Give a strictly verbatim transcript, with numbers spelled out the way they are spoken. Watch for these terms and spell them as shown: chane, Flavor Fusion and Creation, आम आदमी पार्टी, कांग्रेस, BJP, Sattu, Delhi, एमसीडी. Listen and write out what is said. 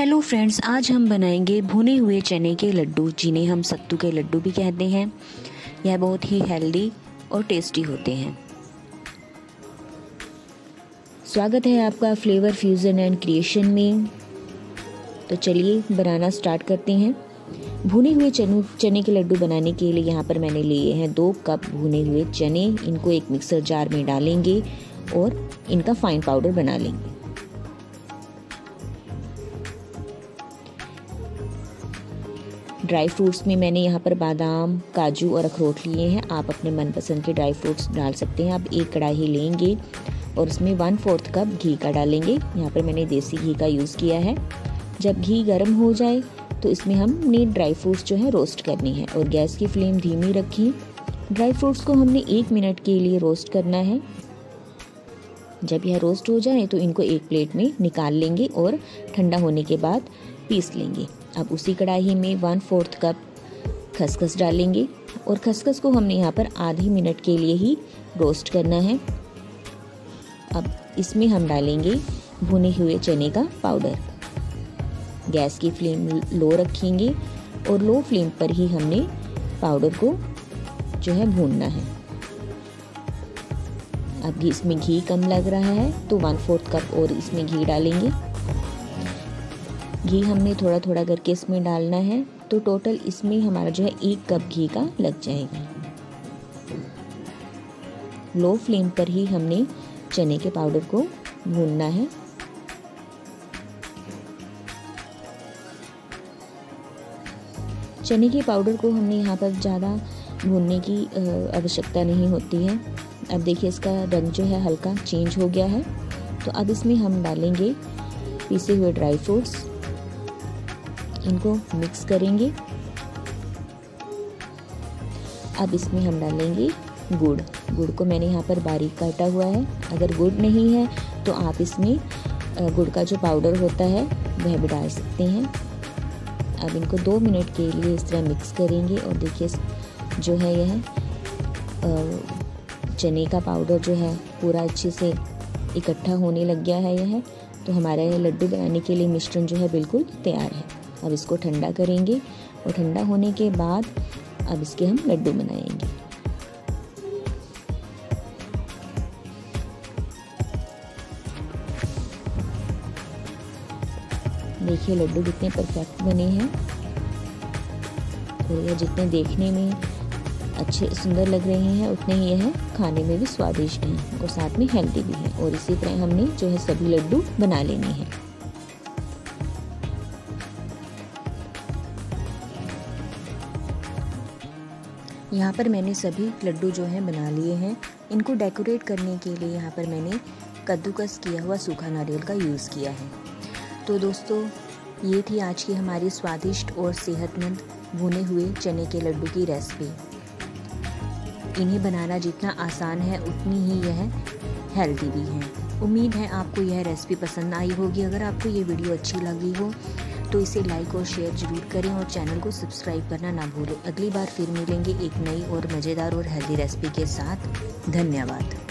Hello friends, आज हम बनाएंगे भुने हुए चने के लड्डू, जिन्हें हम सत्तू के लड्डू भी कहते हैं। यह बहुत ही हेल्दी और टेस्टी होते हैं। स्वागत है आपका फ्लेवर फ्यूजन एंड क्रिएशन में। तो चलिए बनाना स्टार्ट करते हैं। भुने हुए चने चने के लड्डू बनाने के लिए यहाँ पर मैंने लिए हैं दो कप भुने हुए चने। इनको एक मिक्सर जार में डालेंगे और इनका फाइन पाउडर बना लेंगे। ड्राई फ्रूट्स में मैंने यहाँ पर बादाम, काजू और अखरोट लिए हैं। आप अपने मनपसंद के ड्राई फ्रूट्स डाल सकते हैं। आप एक कढ़ाई लेंगे और उसमें वन फोर्थ कप घी का डालेंगे। यहाँ पर मैंने देसी घी का यूज़ किया है। जब घी गर्म हो जाए तो इसमें हमने ड्राई फ्रूट्स जो है रोस्ट करनी है और गैस की फ्लेम धीमी रखी। ड्राई फ्रूट्स को हमने एक मिनट के लिए रोस्ट करना है। जब यह रोस्ट हो जाए तो इनको एक प्लेट में निकाल लेंगे और ठंडा होने के बाद पीस लेंगे। अब उसी कढ़ाई में वन फोर्थ कप खसखस डालेंगे और खसखस को हमने यहाँ पर आधे मिनट के लिए ही रोस्ट करना है। अब इसमें हम डालेंगे भुने हुए चने का पाउडर। गैस की फ्लेम लो रखेंगे और लो फ्लेम पर ही हमने पाउडर को जो है भूनना है। अब इसमें घी कम लग रहा है तो वन फोर्थ कप और इसमें घी डालेंगे। घी हमने थोड़ा थोड़ा करके इसमें डालना है, तो टोटल इसमें हमारा जो है एक कप घी का लग जाएगा। लो फ्लेम पर ही हमने चने के पाउडर को भूनना है। चने के पाउडर को हमने यहाँ पर ज़्यादा भूनने की आवश्यकता नहीं होती है। अब देखिए इसका रंग जो है हल्का चेंज हो गया है। तो अब इसमें हम डालेंगे पीसे हुए ड्राई फ्रूट्स। इनको मिक्स करेंगे। अब इसमें हम डालेंगे गुड़। गुड़ को मैंने यहाँ पर बारीक काटा हुआ है। अगर गुड़ नहीं है तो आप इसमें गुड़ का जो पाउडर होता है वह भी डाल सकते हैं। अब इनको दो मिनट के लिए इस तरह मिक्स करेंगे और देखिए जो है यह चने का पाउडर जो है पूरा अच्छे से इकट्ठा होने लग गया है। यह तो हमारा यह लड्डू बनाने के लिए मिश्रण जो है बिल्कुल तैयार है। अब इसको ठंडा करेंगे और ठंडा होने के बाद अब इसके हम लड्डू बनाएंगे। देखिए लड्डू कितने परफेक्ट बने हैं और यह जितने देखने में अच्छे सुंदर लग रहे हैं उतने ही यह खाने में भी स्वादिष्ट हैं और साथ में हेल्दी भी है। और इसी तरह हमने जो है सभी लड्डू बना लेने हैं। यहाँ पर मैंने सभी लड्डू जो हैं बना लिए हैं। इनको डेकोरेट करने के लिए यहाँ पर मैंने कद्दूकस किया हुआ सूखा नारियल का यूज़ किया है। तो दोस्तों, ये थी आज की हमारी स्वादिष्ट और सेहतमंद भुने हुए चने के लड्डू की रेसिपी। इन्हें बनाना जितना आसान है उतनी ही यह हेल्दी भी है। उम्मीद है आपको यह रेसिपी पसंद आई होगी। अगर आपको ये वीडियो अच्छी लगी हो तो इसे लाइक और शेयर जरूर करें और चैनल को सब्सक्राइब करना ना भूलें। अगली बार फिर मिलेंगे एक नई और मज़ेदार और हेल्दी रेसिपी के साथ। धन्यवाद।